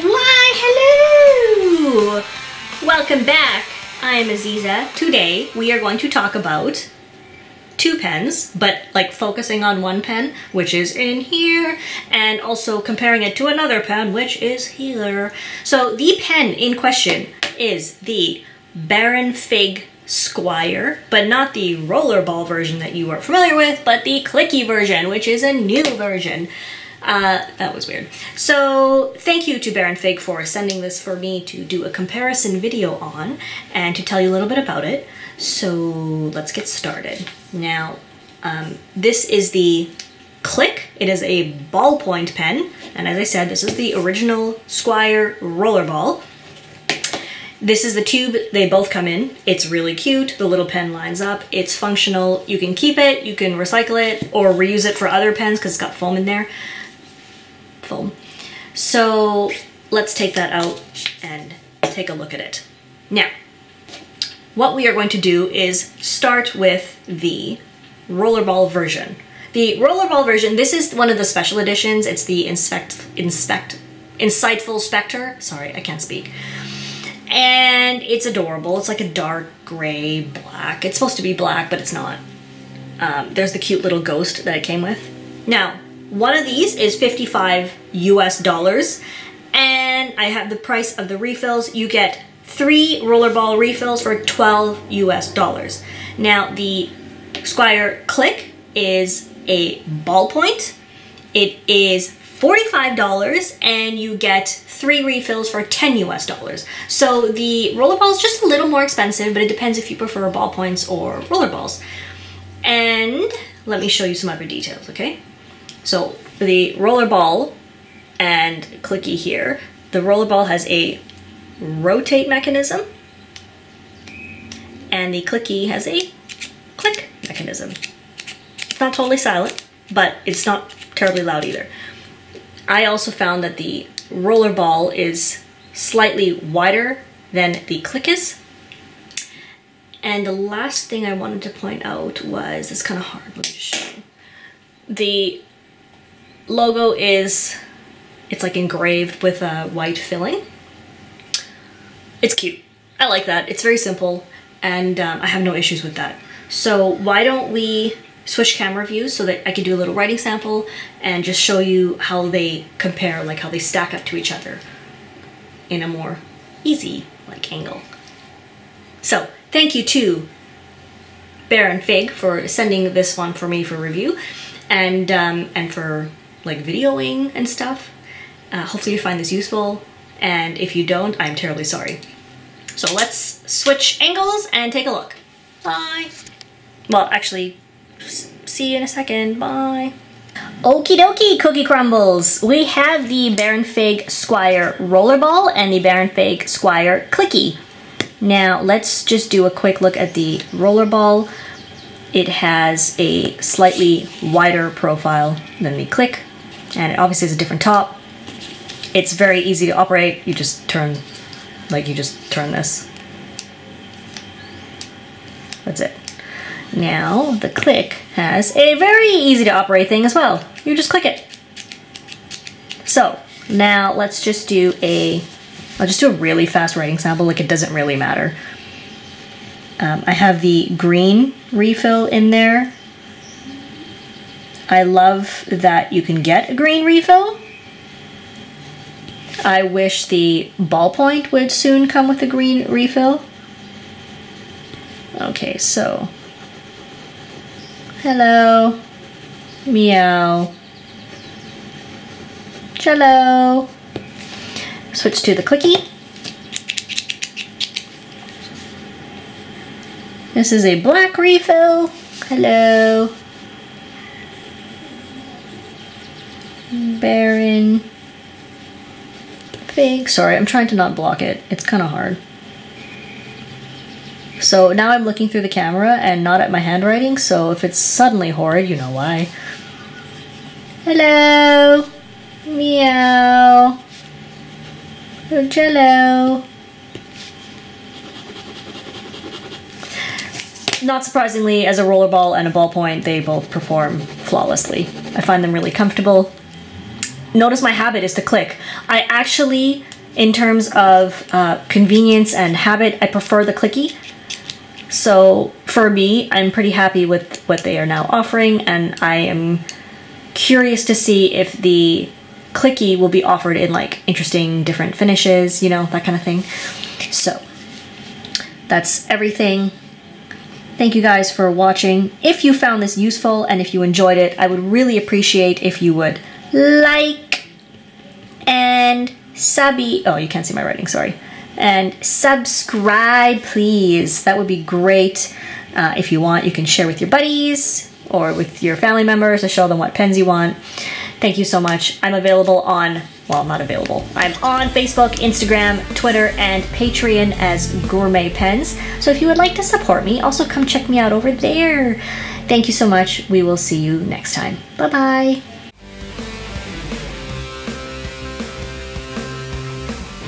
Why, hello! Welcome back. I am Aziza. Today we are going to talk about two pens, but like focusing on one pen, which is in here, and also comparing it to another pen, which is here. So the pen in question is the Baron Fig Squire, but not the rollerball version that you are familiar with, but the clicky version, which is a new version. That was weird. So thank you to Baron Fig for sending this for me to do a comparison video on and to tell you a little bit about it. So let's get started. Now, this is the Click. It is a ballpoint pen. And as I said, this is the original Squire rollerball. This is the tube they both come in. It's really cute. The little pen lines up. It's functional. You can keep it, you can recycle it, or reuse it for other pens because it's got foam in there. Foam. So let's take that out and take a look at it. Now, what we are going to do is start with the rollerball version. The rollerball version, this is one of the special editions. It's the Insightful Spectre. Sorry, I can't speak. And it's adorable. It's like a dark gray black. It's supposed to be black, but it's not. There's the cute little ghost that it came with. Now, one of these is $55 US, and I have the price of the refills. You get 3 rollerball refills for $12 US. Now, the Squire Click is a ballpoint. It is $45, and you get 3 refills for $10 US. So the rollerball is just a little more expensive, but it depends if you prefer ballpoints or rollerballs. And let me show you some other details, okay? So the rollerball and clicky here, the rollerball has a rotate mechanism and the clicky has a click mechanism. It's not totally silent, but it's not terribly loud either. I also found that the rollerball is slightly wider than the click is. And the last thing I wanted to point out was, it's kind of hard, let me just show you. The logo is, it's like engraved with a white filling. It's cute. I like that. It's very simple, and I have no issues with that. So why don't we switch camera views so that I can do a little writing sample and just show you how they compare, like how they stack up to each other in a more easy like angle. So thank you to Baron Fig for sending this one for me for review and for like videoing and stuff. Hopefully you find this useful, and if you don't, I'm terribly sorry. So let's switch angles and take a look. Bye. Well, actually, see you in a second. Bye. Okie dokie, cookie crumbles. We have the Baron Fig Squire rollerball and the Baron Fig Squire clicky. Now let's just do a quick look at the rollerball. It has a slightly wider profile than the click, and it obviously has a different top. It's very easy to operate. You just turn, this. That's it. Now, the click has a very easy to operate thing as well. You just click it. So, now let's just do a, I'll just do a really fast writing sample, like it doesn't really matter. I have the green refill in there. I love that you can get a green refill. I wish the ballpoint would soon come with a green refill. Okay, so, hello, meow, cello. Switch to the clicky. This is a black refill. Hello, Baron Fig. Sorry, I'm trying to not block it. It's kind of hard. So now I'm looking through the camera and not at my handwriting, so if it's suddenly horrid, you know why. Hello, meow, jello. Not surprisingly, as a rollerball and a ballpoint, they both perform flawlessly. I find them really comfortable. notice my habit is to click. I actually, in terms of convenience and habit, I prefer the clicky. So for me, I'm pretty happy with what they are now offering, and I am curious to see if the clicky will be offered in like interesting different finishes, you know, that kind of thing. So that's everything. Thank you guys for watching. If you found this useful and if you enjoyed it, I would really appreciate if you would like and oh, you can't see my writing, sorry. And subscribe, please. That would be great. If you want, you can share with your buddies or with your family members to show them what pens you want. Thank you so much. I'm available on, well, not available. I'm on Facebook, Instagram, Twitter, and Patreon as Gourmet Pens. So if you would like to support me, also come check me out over there. Thank you so much. We will see you next time. Bye-bye.